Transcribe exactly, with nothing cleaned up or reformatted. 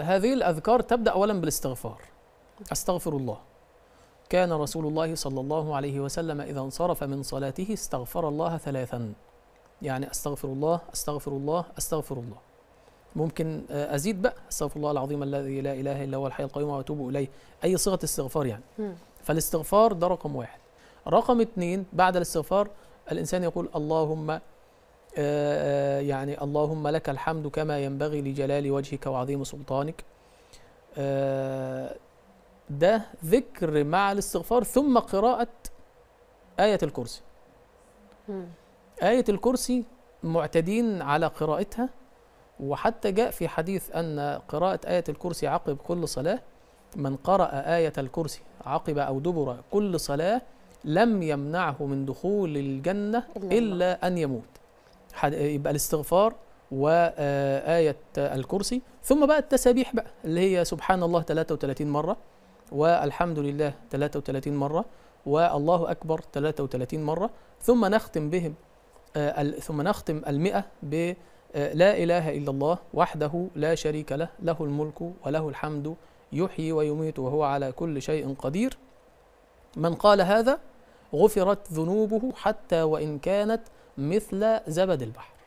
هذه الأذكار تبدأ أولا بالاستغفار. أستغفر الله. كان رسول الله صلى الله عليه وسلم إذا انصرف من صلاته استغفر الله ثلاثا، يعني أستغفر الله أستغفر الله أستغفر الله. ممكن أزيد بقى أستغفر الله العظيم الذي لا إله إلا هو الحي القيوم وأتوب إليه، أي صيغة استغفار يعني. فالاستغفار ده رقم واحد. رقم اثنين، بعد الاستغفار الإنسان يقول اللهم يعني اللهم لك الحمد كما ينبغي لجلال وجهك وعظيم سلطانك. ده ذكر مع الاستغفار، ثم قراءة آية الكرسي. آية الكرسي معتدين على قراءتها، وحتى جاء في حديث أن قراءة آية الكرسي عقب كل صلاة، من قرأ آية الكرسي عقب أو دبر كل صلاة لم يمنعه من دخول الجنة إلا أن يموت. يبقى الاستغفار وآية الكرسي، ثم بقى التسابيح بقى اللي هي سبحان الله ثلاثة وثلاثين مرة، والحمد لله ثلاثة وثلاثين مرة، والله أكبر ثلاثة وثلاثين مرة، ثم نختم بهم ثم نختم المئة ب لا إله إلا الله وحده لا شريك له، له الملك وله الحمد يحيي ويميت وهو على كل شيء قدير. من قال هذا غفرت ذنوبه حتى وإن كانت مثل زبد البحر.